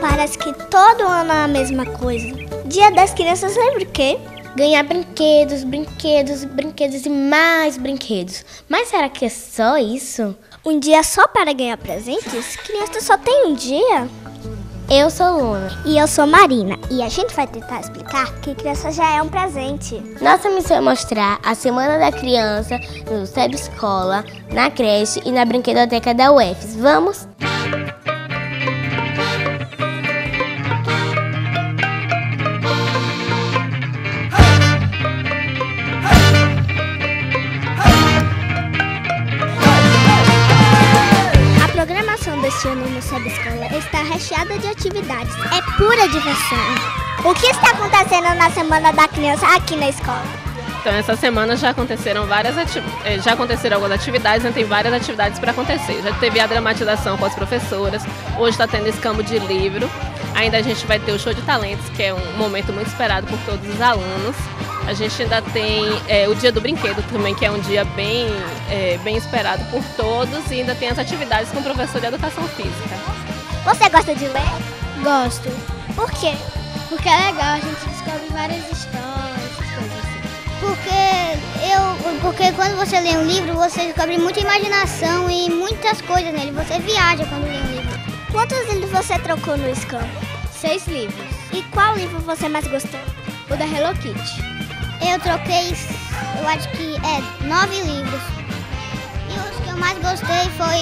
Parece que todo ano é a mesma coisa. Dia das Crianças lembra o quê? Ganhar brinquedos, brinquedos, brinquedos e mais brinquedos. Mas será que é só isso? Um dia só para ganhar presentes? Criança só tem um dia? Eu sou Luna. E eu sou Marina. E a gente vai tentar explicar que criança já é um presente. Nossa missão é mostrar a Semana da Criança no CEB Escola, na creche e na brinquedoteca da Uefs. Vamos? Este ano no CEB Escola está recheada de atividades. É pura diversão. O que está acontecendo na Semana da Criança aqui na escola? Então, essa semana já aconteceram algumas atividades, né? Tem várias atividades para acontecer. Já teve a dramatização com as professoras, hoje está tendo escambo de livro. Ainda a gente vai ter o show de talentos, que é um momento muito esperado por todos os alunos. A gente ainda tem o Dia do Brinquedo também, que é um dia bem esperado por todos, e ainda tem as atividades com o professor de Educação Física. Você gosta de ler? Gosto. Por quê? Porque é legal, a gente descobre várias histórias, coisas assim. Porque quando você lê um livro, você descobre muita imaginação e muitas coisas nele. Você viaja quando lê um livro. Quantos livros você trocou no escampo? 6 livros. E qual livro você mais gostou? O da Hello Kitty. Eu troquei, eu acho que 9 livros. E os que eu mais gostei foi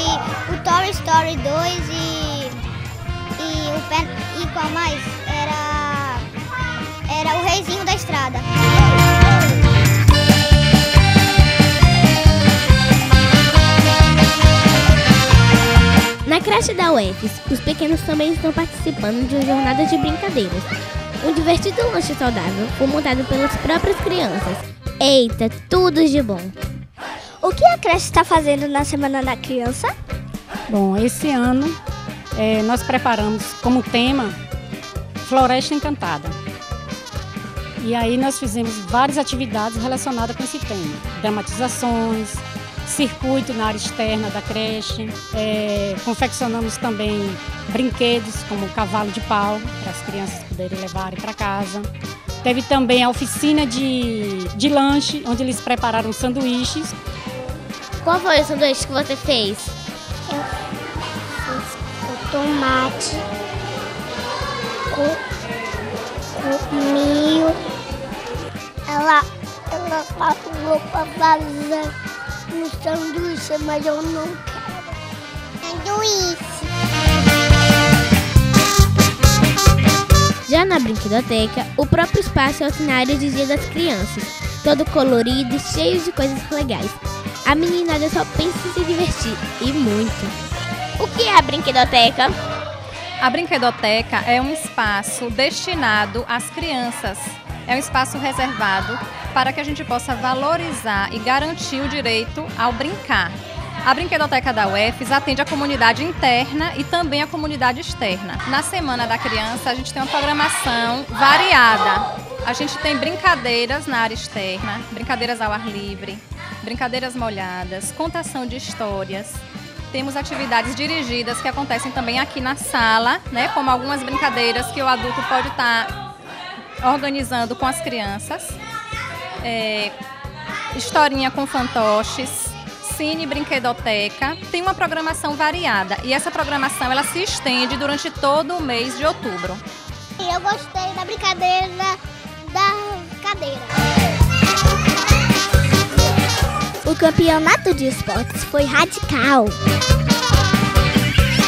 o Toy Story 2 e qual mais? Era o Reizinho da Estrada. Na creche da Uefs, os pequenos também estão participando de uma jornada de brincadeiras. Um divertido lanche saudável foi montado pelas próprias crianças. Eita, tudo de bom! O que a creche está fazendo na Semana da Criança? Bom, esse ano nós preparamos como tema Floresta Encantada. E aí nós fizemos várias atividades relacionadas com esse tema. Dramatizações, circuito na área externa da creche, confeccionamos também brinquedos como o cavalo de pau, para as crianças poderem levarem para casa. Teve também a oficina de lanche, onde eles prepararam sanduíches. Qual foi o sanduíche que você fez? Eu fiz tomate com milho. Ela falou para fazer um sanduíche, mas eu não quero sanduíche. Já na brinquedoteca, o próprio espaço é o cenário de Dia das Crianças, todo colorido e cheio de coisas legais. A meninada só pensa em se divertir, e muito. O que é a brinquedoteca? A brinquedoteca é um espaço destinado às crianças. É um espaço reservado para que a gente possa valorizar e garantir o direito ao brincar. A brinquedoteca da Uefs atende a comunidade interna e também a comunidade externa. Na Semana da Criança, a gente tem uma programação variada. A gente tem brincadeiras na área externa, brincadeiras ao ar livre, brincadeiras molhadas, contação de histórias. Temos atividades dirigidas que acontecem também aqui na sala, né, como algumas brincadeiras que o adulto pode estar organizando com as crianças. Historinha com fantoches, cine, brinquedoteca. Tem uma programação variada e essa programação ela se estende durante todo o mês de outubro. Eu gostei da brincadeira da cadeira. O campeonato de esportes foi radical.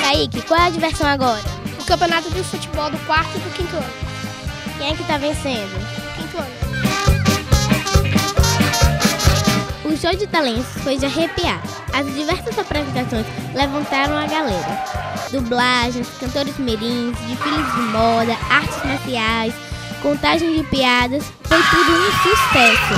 Kaique, qual é a diversão agora? O campeonato de futebol do 4º e do 5º ano. Quem é que está vencendo? 5º ano. O show de talentos foi de arrepiar. As diversas apresentações levantaram a galera. Dublagens, cantores mirins, desfiles de moda, artes marciais, contagem de piadas, foi tudo um sucesso.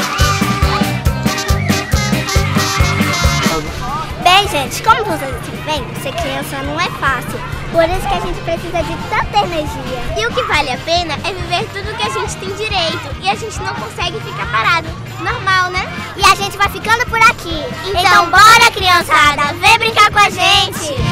Bem, gente, como vocês veem, ser criança não é fácil. Por isso que a gente precisa de tanta energia. E o que vale a pena é viver tudo que a gente tem direito. E a gente não consegue ficar parado. Normal, né? E a gente vai ficando Então bora, criançada, vem brincar com a gente!